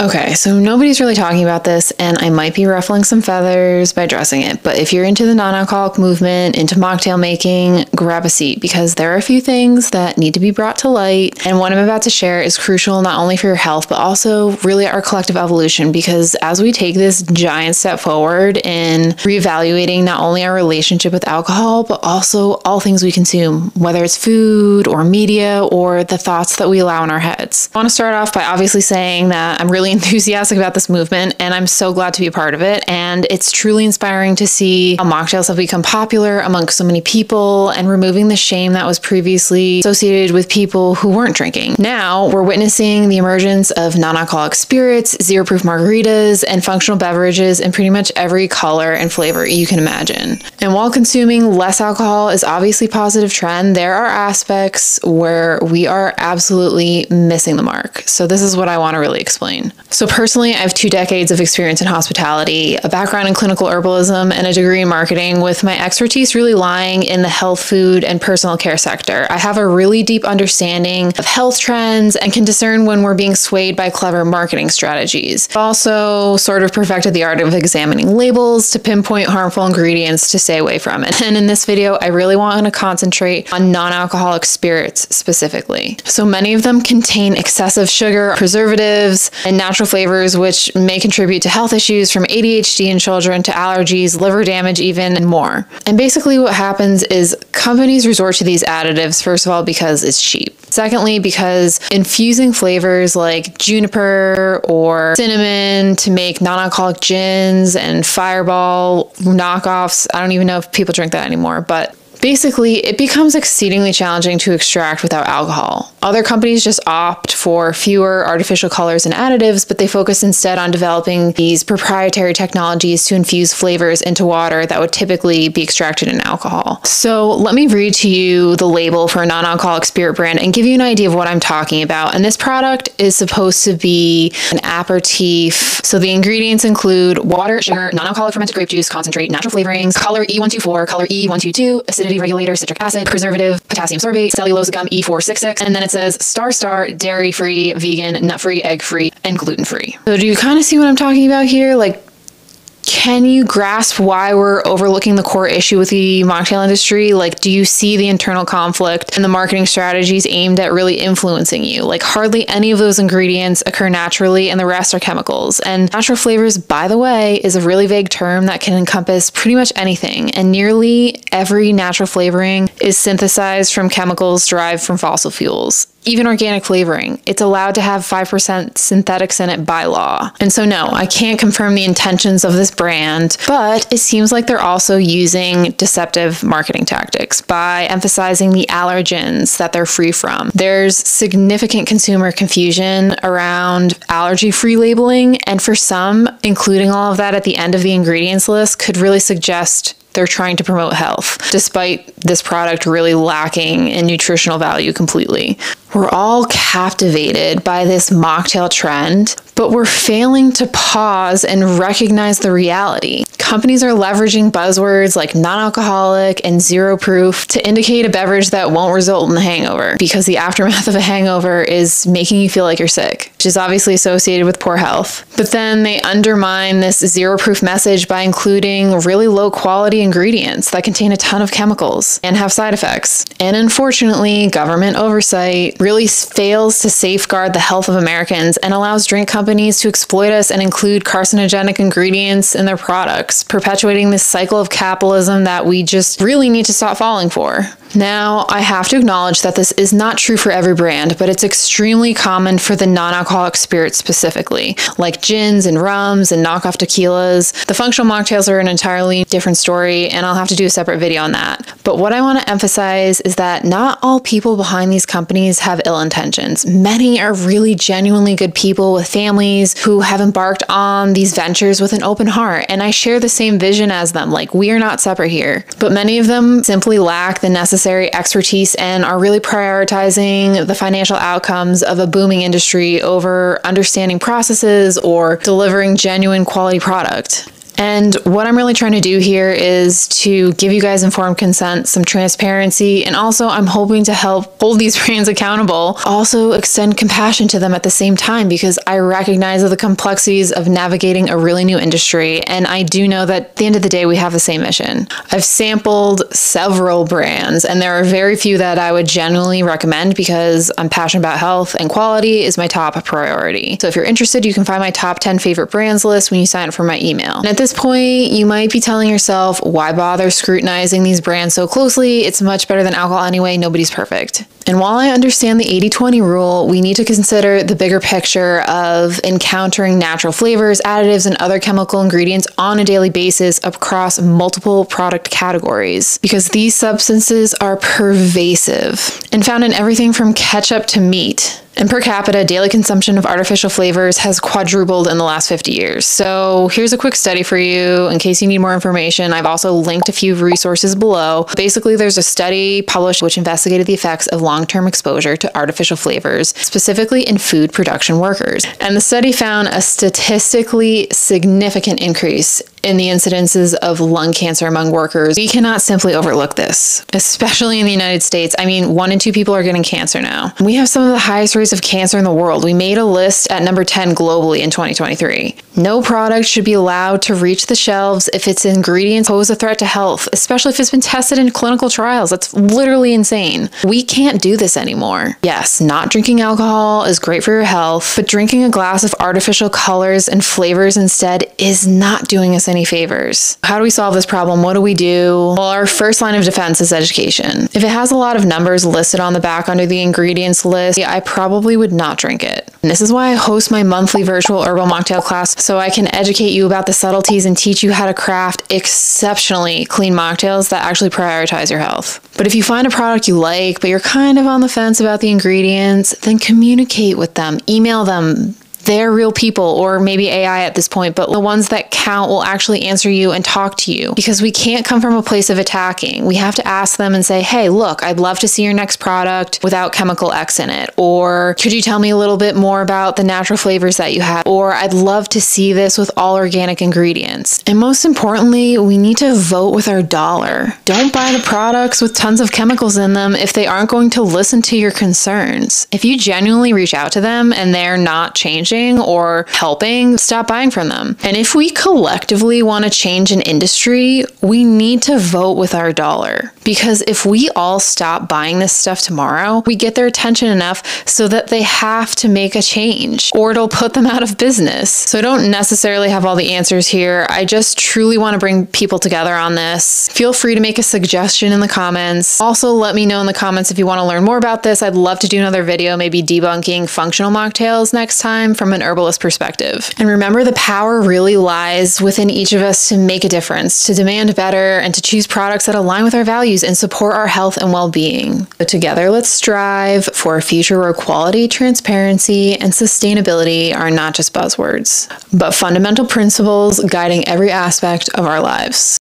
Okay, so nobody's really talking about this, and I might be ruffling some feathers by addressing it, but if you're into the non-alcoholic movement, into mocktail making, grab a seat, because there are a few things that need to be brought to light, and what I'm about to share is crucial not only for your health, but also really our collective evolution, because as we take this giant step forward in reevaluating not only our relationship with alcohol, but also all things we consume, whether it's food or media or the thoughts that we allow in our heads. I want to start off by obviously saying that I'm really enthusiastic about this movement, and I'm so glad to be a part of it. And it's truly inspiring to see how mocktails have become popular among so many people, and removing the shame that was previously associated with people who weren't drinking. Now we're witnessing the emergence of non-alcoholic spirits, zero-proof margaritas, and functional beverages in pretty much every color and flavor you can imagine. And while consuming less alcohol is obviously a positive trend, there are aspects where we are absolutely missing the mark. So this is what I want to really explain. So personally, I have 2 decades of experience in hospitality, a background in clinical herbalism, and a degree in marketing, with my expertise really lying in the health, food, and personal care sector. I have a really deep understanding of health trends and can discern when we're being swayed by clever marketing strategies. I've also sort of perfected the art of examining labels to pinpoint harmful ingredients to stay away from it. And in this video, I really want to concentrate on non-alcoholic spirits specifically. So many of them contain excessive sugar, preservatives, and natural flavors, which may contribute to health issues from ADHD in children to allergies, liver damage even, and more. And basically what happens is companies resort to these additives, first of all, because it's cheap. Secondly, because infusing flavors like juniper or cinnamon to make non-alcoholic gins and Fireball knockoffs, I don't even know if people drink that anymore, but basically, it becomes exceedingly challenging to extract without alcohol. Other companies just opt for fewer artificial colors and additives, but they focus instead on developing these proprietary technologies to infuse flavors into water that would typically be extracted in alcohol. So let me read to you the label for a non-alcoholic spirit brand and give you an idea of what I'm talking about. And this product is supposed to be an aperitif. So the ingredients include water, sugar, non-alcoholic fermented grape juice, concentrate, natural flavorings, color E124, color E122, acidity regulator, citric acid, preservative, potassium sorbate, cellulose gum E466, and then it says star, dairy-free, vegan, nut-free, egg-free, and gluten-free. So do you kind of see what I'm talking about here? Like, can you grasp why we're overlooking the core issue with the mocktail industry? Like, do you see the internal conflict and the marketing strategies aimed at really influencing you? Like, hardly any of those ingredients occur naturally, and the rest are chemicals. And natural flavors, by the way, is a really vague term that can encompass pretty much anything. And nearly every natural flavoring is synthesized from chemicals derived from fossil fuels. Even organic flavoring, it's allowed to have 5% synthetics in it by law. And so no, I can't confirm the intentions of this brand, but it seems like they're also using deceptive marketing tactics by emphasizing the allergens that they're free from. There's significant consumer confusion around allergy-free labeling, and for some, including all of that at the end of the ingredients list could really suggest they're trying to promote health, despite this product really lacking in nutritional value completely. We're all captivated by this mocktail trend, but we're failing to pause and recognize the reality. Companies are leveraging buzzwords like non-alcoholic and zero proof to indicate a beverage that won't result in a hangover, because the aftermath of a hangover is making you feel like you're sick, which is obviously associated with poor health. But then they undermine this zero proof message by including really low quality ingredients that contain a ton of chemicals and have side effects. And unfortunately, government oversight really fails to safeguard the health of Americans and allows drink companies to exploit us and include carcinogenic ingredients in their products, perpetuating this cycle of capitalism that we just really need to stop falling for. Now, I have to acknowledge that this is not true for every brand, but it's extremely common for the non-alcoholic spirits specifically, like gins and rums and knockoff tequilas. The functional mocktails are an entirely different story, and I'll have to do a separate video on that. But what I want to emphasize is that not all people behind these companies have ill intentions. Many are really genuinely good people with families who have embarked on these ventures with an open heart, and I share the same vision as them. Like, we are not separate here. But many of them simply lack the necessary expertise and are really prioritizing the financial outcomes of a booming industry over understanding processes or delivering genuine quality product. And what I'm really trying to do here is to give you guys informed consent, some transparency, and also I'm hoping to help hold these brands accountable, also extend compassion to them at the same time, because I recognize the complexities of navigating a really new industry, and I do know that at the end of the day we have the same mission. I've sampled several brands, and there are very few that I would genuinely recommend because I'm passionate about health and quality is my top priority. So if you're interested, you can find my top 10 favorite brands list when you sign up for my email. And at this point, you might be telling yourself, why bother scrutinizing these brands so closely? It's much better than alcohol anyway. Nobody's perfect. And while I understand the 80-20 rule, we need to consider the bigger picture of encountering natural flavors, additives, and other chemical ingredients on a daily basis across multiple product categories, because these substances are pervasive and found in everything from ketchup to meat. And per capita, daily consumption of artificial flavors has quadrupled in the last 50 years. So here's a quick study for you in case you need more information. I've also linked a few resources below. Basically, there's a study published which investigated the effects of long-term exposure to artificial flavors, specifically in food production workers. And the study found a statistically significant increase in the incidences of lung cancer among workers. We cannot simply overlook this, especially in the United States. I mean, 1 in 2 people are getting cancer now. We have some of the highest rates of cancer in the world. We made a list at number 10 globally in 2023. No product should be allowed to reach the shelves if its ingredients pose a threat to health, especially if it's been tested in clinical trials. That's literally insane. We can't do this anymore. Yes, not drinking alcohol is great for your health, but drinking a glass of artificial colors and flavors instead is not doing us any favors. How do we solve this problem? What do we do? Well, our first line of defense is education. If it has a lot of numbers listed on the back under the ingredients list, I probably would not drink it. And this is why I host my monthly virtual herbal mocktail class, so I can educate you about the subtleties and teach you how to craft exceptionally clean mocktails that actually prioritize your health. But if you find a product you like, but you're kind of on the fence about the ingredients, then communicate with them, email them. They're real people, or maybe AI at this point, but the ones that count will actually answer you and talk to you, because we can't come from a place of attacking. We have to ask them and say, hey, look, I'd love to see your next product without chemical X in it. Or could you tell me a little bit more about the natural flavors that you have? Or I'd love to see this with all organic ingredients. And most importantly, we need to vote with our dollar. Don't buy the products with tons of chemicals in them if they aren't going to listen to your concerns. If you genuinely reach out to them and they're not changing or helping, stop buying from them. And if we collectively want to change an industry, we need to vote with our dollar. Because if we all stop buying this stuff tomorrow, we get their attention enough so that they have to make a change, or it'll put them out of business. So I don't necessarily have all the answers here. I just truly want to bring people together on this. Feel free to make a suggestion in the comments. Also, let me know in the comments if you want to learn more about this. I'd love to do another video, maybe debunking functional mocktails next time from an herbalist perspective. And remember, the power really lies within each of us to make a difference, to demand better, and to choose products that align with our values and support our health and well-being. So together, let's strive for a future where quality, transparency, and sustainability are not just buzzwords, but fundamental principles guiding every aspect of our lives.